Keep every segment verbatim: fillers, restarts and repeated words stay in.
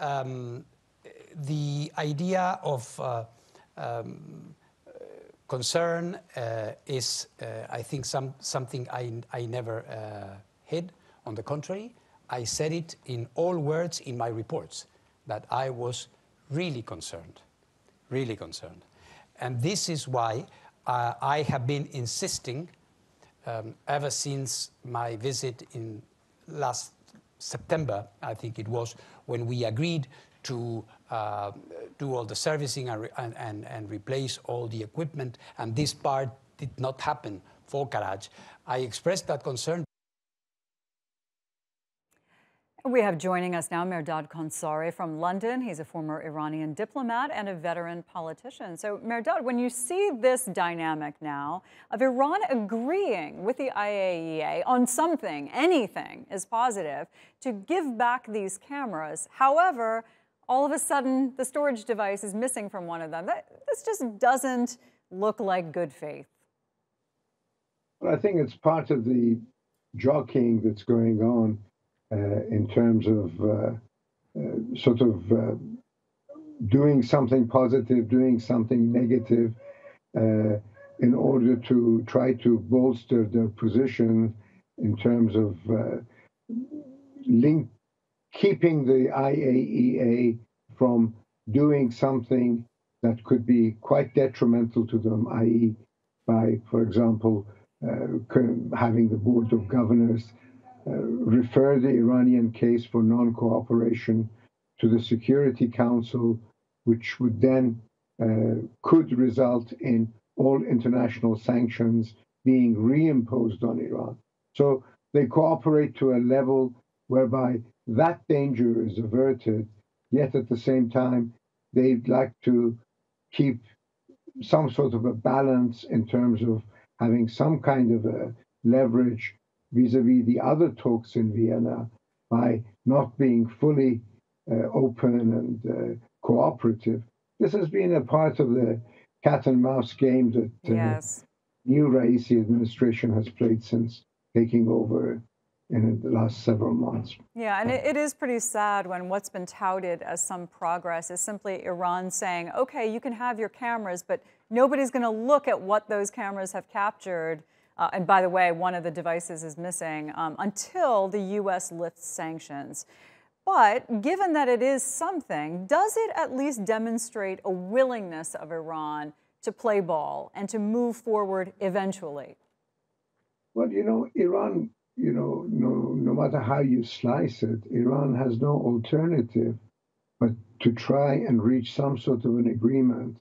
um, the idea of uh, um, concern uh, is, uh, I think, some, something I, I never uh, hid. On the contrary, I said it in all words in my reports, that I was really concerned, really concerned. And this is why uh, I have been insisting um, ever since my visit in last September, I think it was, when we agreed to uh, do all the servicing and, and, and, and replace all the equipment, and this part did not happen for Karaj. I expressed that concern. We have joining us now Mehrdad Khonsari from London. He's a former Iranian diplomat and a veteran politician. So Mehrdad, when you see this dynamic now of Iran agreeing with the I A E A on something, anything is positive, to give back these cameras, however, all of a sudden the storage device is missing from one of them. That, this just doesn't look like good faith. Well, I think it's part of the jockeying that's going on. Uh, in terms of uh, uh, sort of uh, doing something positive, doing something negative, uh, in order to try to bolster their position in terms of uh, link, keeping the I A E A from doing something that could be quite detrimental to them, that is by, for example, uh, having the Board of Governors Uh, refer the Iranian case for non-cooperation to the Security Council, which would then uh, could result in all international sanctions being reimposed on Iran. So they cooperate to a level whereby that danger is averted, yet at the same time, they'd like to keep some sort of a balance in terms of having some kind of a leverage vis-a-vis the other talks in Vienna by not being fully uh, open and uh, cooperative. This has been a part of the cat and mouse game that uh, yes. the new Raisi administration has played since taking over in the last several months. Yeah, and it, it is pretty sad when what's been touted as some progress is simply Iran saying, okay, you can have your cameras, but nobody's going to look at what those cameras have captured. Uh, and by the way, one of the devices is missing um, until the U S lifts sanctions. But given that it is something, does it at least demonstrate a willingness of Iran to play ball and to move forward eventually? Well, you know, Iran, you know, no, no matter how you slice it, Iran has no alternative but to try and reach some sort of an agreement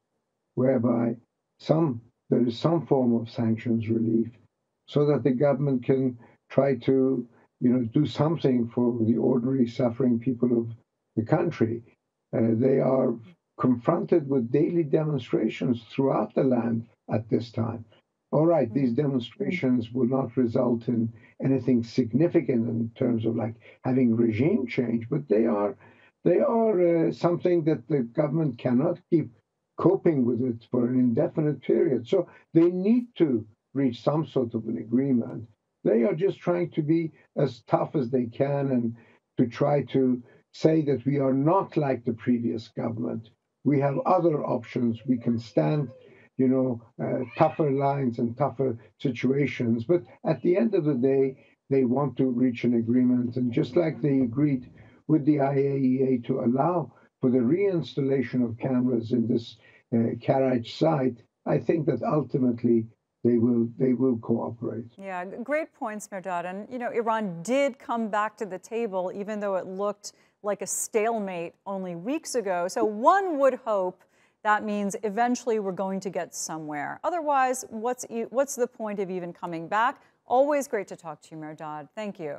whereby some, there is some form of sanctions relief, so that the government can try to, you know, do something for the ordinary suffering people of the country. Uh, they are confronted with daily demonstrations throughout the land at this time. All right, these demonstrations will not result in anything significant in terms of like having regime change, but they are, they are uh, something that the government cannot keep coping with it for an indefinite period. So they need to reach some sort of an agreement. They are just trying to be as tough as they can and to try to say that we are not like the previous government. We have other options. We can stand, you know, uh, tougher lines and tougher situations. But at the end of the day, they want to reach an agreement. And just like they agreed with the I A E A to allow for the reinstallation of cameras in this uh, Karaj site, I think that ultimately they will they will cooperate. Yeah, great points, Mehrdad. And you know, Iran did come back to the table, even though it looked like a stalemate only weeks ago. So one would hope that means eventually we're going to get somewhere. Otherwise, what's what's the point of even coming back? Always great to talk to you, Mehrdad. Thank you.